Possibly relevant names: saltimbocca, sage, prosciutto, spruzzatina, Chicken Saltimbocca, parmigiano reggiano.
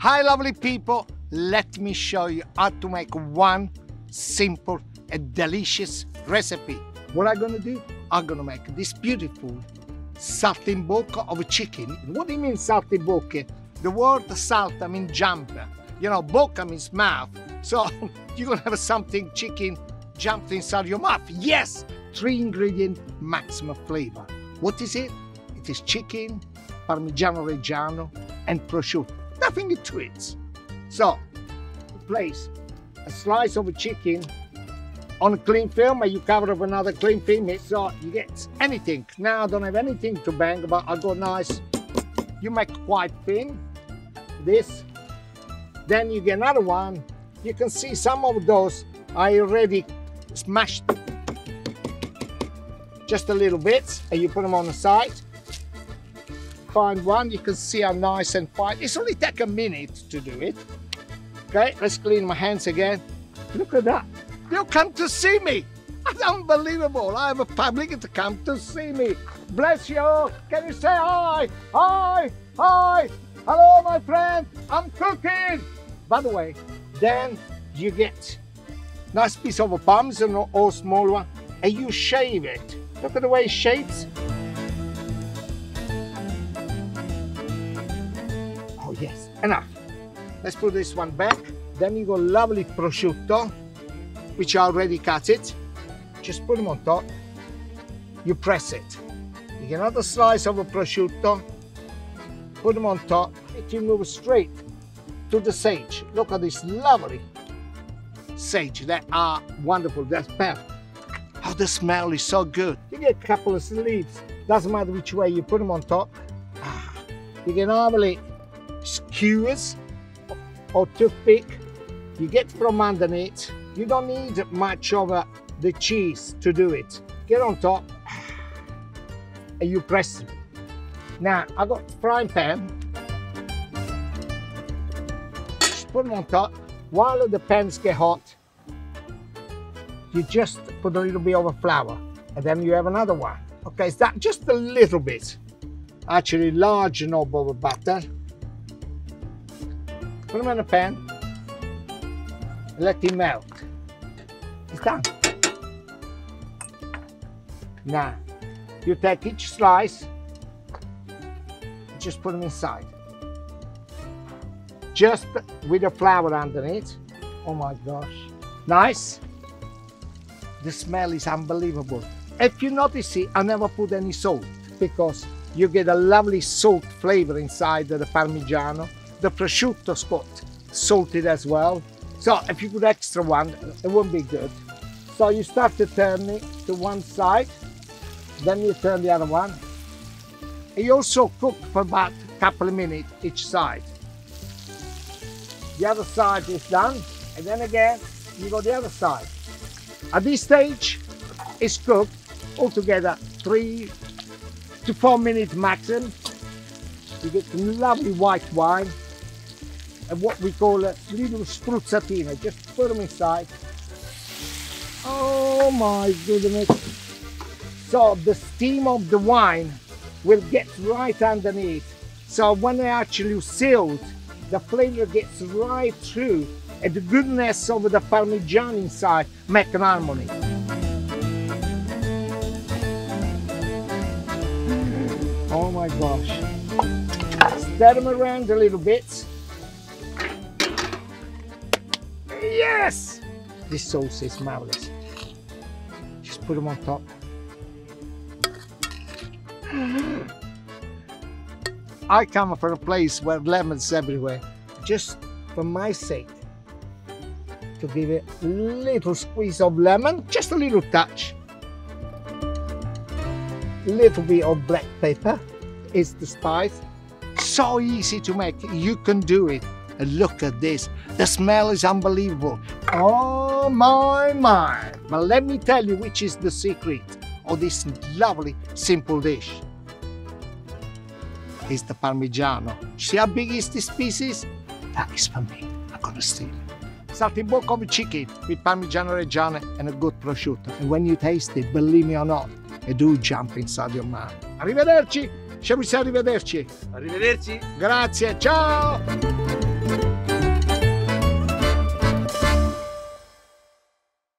Hi lovely people, let me show you how to make one simple and delicious recipe. What I'm gonna do, I'm gonna make this beautiful saltimbocca of chicken. What do you mean saltimbocca? The word salta means jump, you know, bocca means mouth. So you're gonna have something chicken jumped inside your mouth. Yes, 3 ingredient maximum flavor. What is it? It is chicken, parmigiano reggiano, and prosciutto. Nothing to it. So, place a slice of chicken on a clean film, and you cover with another clean film, so you get anything. Now, I don't have anything to bang, but I got nice. You make quite thin, this. Then you get another one. You can see some of those I already smashed just a little bit, and you put them on the side. Find one, you can see how nice and fine. It's only take a minute to do it. Okay, let's clean my hands again. Look at that. You come to see me. That's unbelievable. I have a public to come to see me. Bless you. Can you say hi? Hi, hi. Hello, my friend. I'm cooking. By the way, then you get nice piece of parmesan or small one, and you shave it. Look at the way it shapes. Yes, enough. Let's put this one back. Then you got lovely prosciutto, which I already cut it. Just put them on top. You press it. You get another slice of a prosciutto. Put them on top. You move straight to the sage. Look at this lovely sage. They are wonderful. They smell. Oh, the smell is so good. You get a couple of leaves. Doesn't matter which way. You put them on top. You get lovely skewers or toothpick. You get from underneath. You don't need much of the cheese to do it. Get on top and you press it. Now I got frying pan. Just put them on top. While the pans get hot, you just put a little bit of flour, and then you have another one. Okay, is that just a little bit? Actually, large knob of butter. Put them in a pan, and let it melt. It's done. Now, you take each slice, and just put them inside. Just with the flour underneath. Oh my gosh. Nice. The smell is unbelievable. If you notice it, I never put any salt, because you get a lovely salt flavor inside the parmigiano. The prosciutto's got salted as well. So if you put extra one, it won't be good. So you start to turn it to one side, then you turn the other one. You also cook for about a couple of minutes each side. The other side is done, and then again, you go the other side. At this stage, it's cooked altogether 3 to 4 minutes maximum. You get lovely white wine, and what we call a little spruzzatina. Just put them inside. Oh my goodness. So the steam of the wine will get right underneath. So when they actually sealed, the flavor gets right through, and the goodness of the parmigiano inside make an harmony. Oh my gosh. Stir them around a little bit. Yes! This sauce is marvelous. Just put them on top. I come from a place where lemons everywhere. Just for my sake, to give it a little squeeze of lemon, just a little touch. A little bit of black pepper is the spice. So easy to make, you can do it. And look at this, the smell is unbelievable. Oh my, my. But let me tell you which is the secret of this lovely, simple dish. It's the parmigiano. See how big is this piece? That is for me, I'm gonna steal it. Saltimbocca of chicken with parmigiano reggiano and a good prosciutto. And when you taste it, believe me or not, it do jump inside your mouth. Arrivederci. Shall we say arrivederci? Arrivederci. Grazie, ciao.